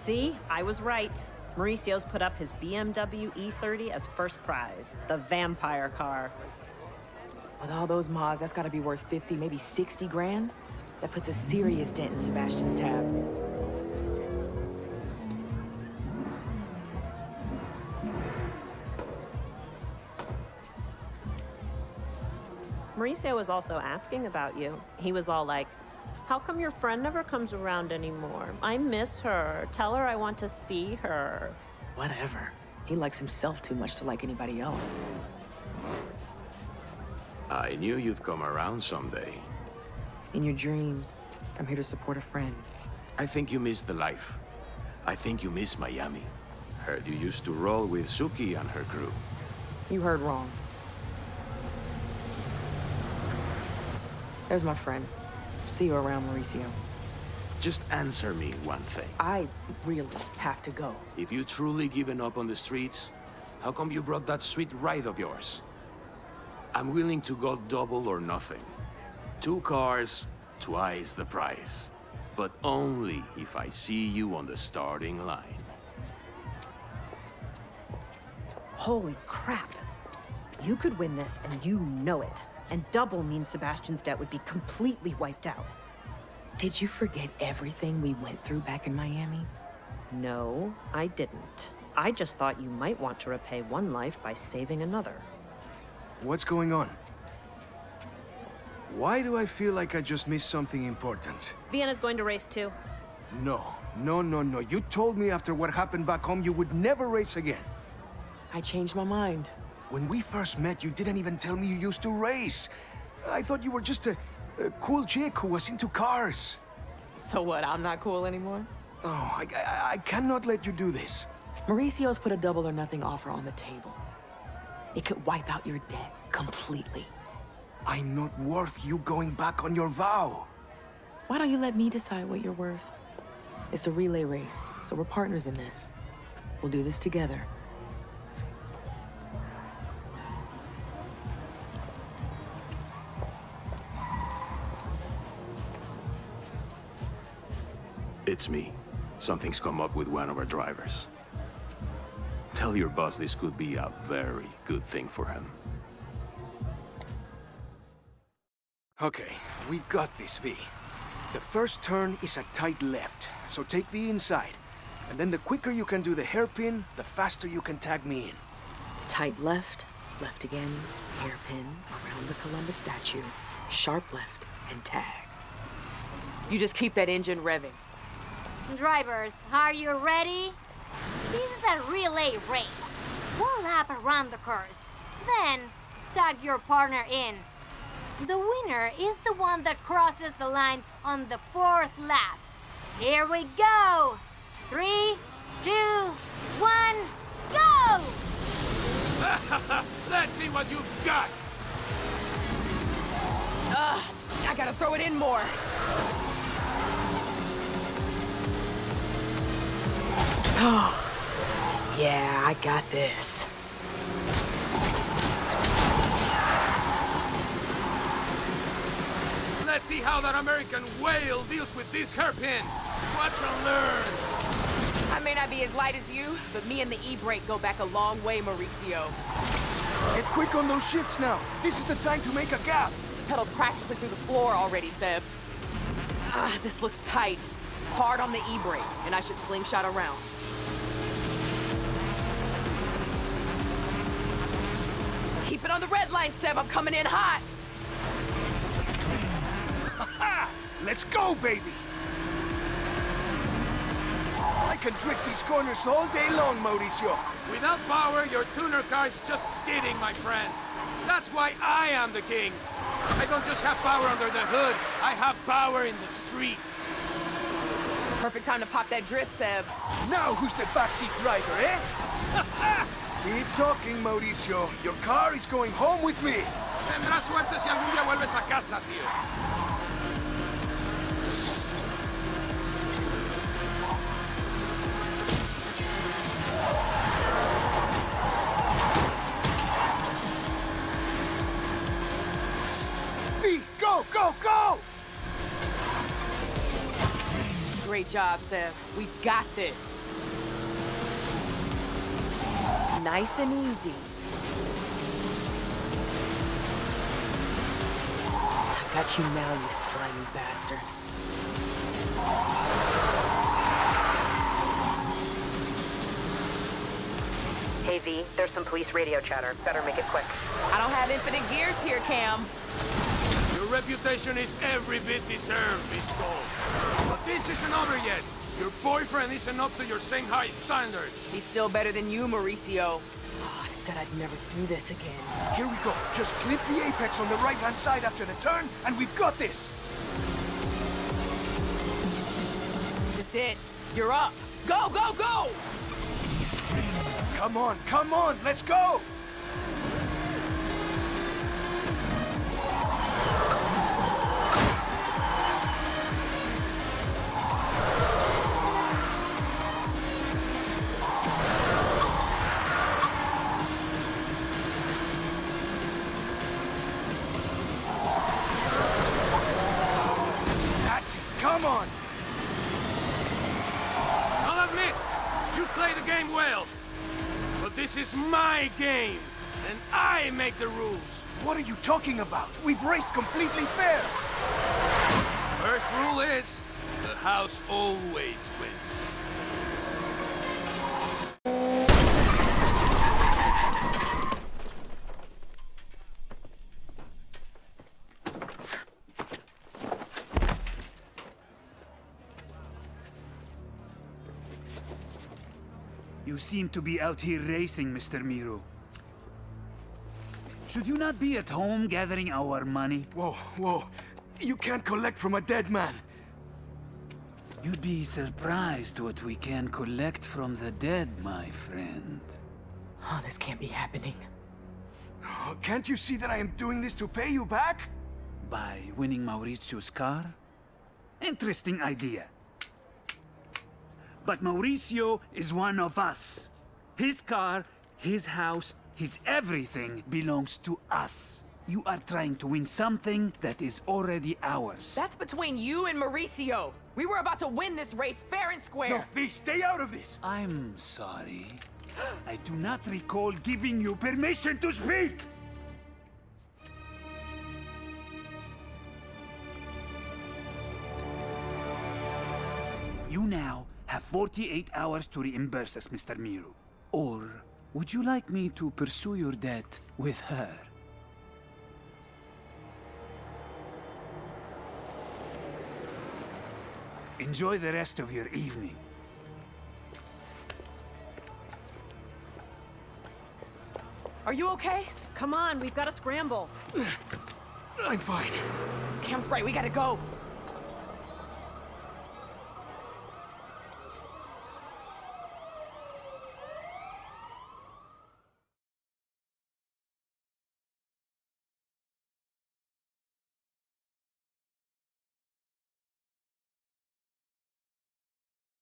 See, I was right. Mauricio's put up his BMW E30 as first prize, the vampire car. With all those mods, that's gotta be worth 50, maybe 60 grand. That puts a serious dent in Sebastian's tab. Mauricio was also asking about you. He was all like, how come your friend never comes around anymore? I miss her. Tell her I want to see her. Whatever. He likes himself too much to like anybody else. I knew you'd come around someday. In your dreams. I'm here to support a friend. I think you miss the life. I think you miss Miami. Heard you used to roll with Suki and her crew. You heard wrong. There's my friend. See you around, Mauricio. Just answer me one thing. I really have to go. If you truly given up on the streets, how come you brought that sweet ride of yours? I'm willing to go double or nothing. 2 cars, twice the price. But only if I see you on the starting line. Holy crap. You could win this and you know it. And double means Sebastian's debt would be completely wiped out. Did you forget everything we went through back in Miami? No, I didn't. I just thought you might want to repay one life by saving another. What's going on? Why do I feel like I just missed something important? Vienna's going to race too. No. You told me after what happened back home you would never race again. I changed my mind. When we first met, you didn't even tell me you used to race. I thought you were just a cool chick who was into cars. So what, I'm not cool anymore? Oh, I cannot let you do this. Mauricio's put a double or nothing offer on the table. It could wipe out your debt completely. I'm not worth you going back on your vow. Why don't you let me decide what you're worth? It's a relay race, so we're partners in this. We'll do this together. It's me. Something's come up with one of our drivers. Tell your boss this could be a very good thing for him. Okay, we've got this, V. The first turn is a tight left, so take the inside. And then the quicker you can do the hairpin, the faster you can tag me in. Tight left, left again, hairpin, around the Columbus statue, sharp left, and tag. You just keep that engine revving. Drivers, are you ready? This is a relay race. 1 lap around the course. Then, tag your partner in. The winner is the one that crosses the line on the 4th lap. Here we go! 3, 2, 1, go! Let's see what you've got! I gotta throw it in more. Oh, yeah, I got this. Let's see how that American whale deals with this hairpin. Watch and learn. I may not be as light as you, but me and the e-brake go back a long way, Mauricio. Get quick on those shifts now. This is the time to make a gap. The pedal's practically through the floor already, Seb. This looks tight. Hard on the e-brake, and I should slingshot around. Keep it on the red line, Seb. I'm coming in hot. Let's go, baby. I can drift these corners all day long, Mauricio. Without power, your tuner car's just skidding, my friend. That's why I am the king. I don't just have power under the hood. I have power in the streets. Perfect time to pop that drift, Seb. Now who's the backseat driver, eh? Keep talking, Mauricio. Your car is going home with me. Tendrás suerte si algún día vuelves a casa, tío. V, go! Great job, Seb. We got this. Nice and easy. I got you now, you slimy bastard. Hey, V, there's some police radio chatter. Better make it quick. I don't have infinite gears here, Cam. Your reputation is every bit deserved, Miss Cole. But this isn't over yet. Your boyfriend isn't up to your same high standard. He's still better than you, Mauricio. Oh, I said I'd never do this again. Here we go. Just clip the apex on the right-hand side after the turn, and we've got this. This is it. You're up. Go, go, go! Come on, come on, let's go! This is my game, and I make the rules. What are you talking about? We've raced completely fair. First rule is, the house always wins. You seem to be out here racing, Mr. Miro. Should you not be at home gathering our money? Whoa, whoa. You can't collect from a dead man. You'd be surprised what we can collect from the dead, my friend. Oh, this can't be happening. Oh, can't you see that I am doing this to pay you back? By winning Mauricio's car? Interesting idea. But Mauricio is one of us. His car, his house, his everything belongs to us. You are trying to win something that is already ours. That's between you and Mauricio. We were about to win this race fair and square. No, V, stay out of this. I'm sorry. I do not recall giving you permission to speak. You now have 48 hours to reimburse us, Mr. Miro. Or would you like me to pursue your debt with her? Enjoy the rest of your evening. Are you okay? Come on, we've got to scramble. I'm fine. Cam's right, we gotta go.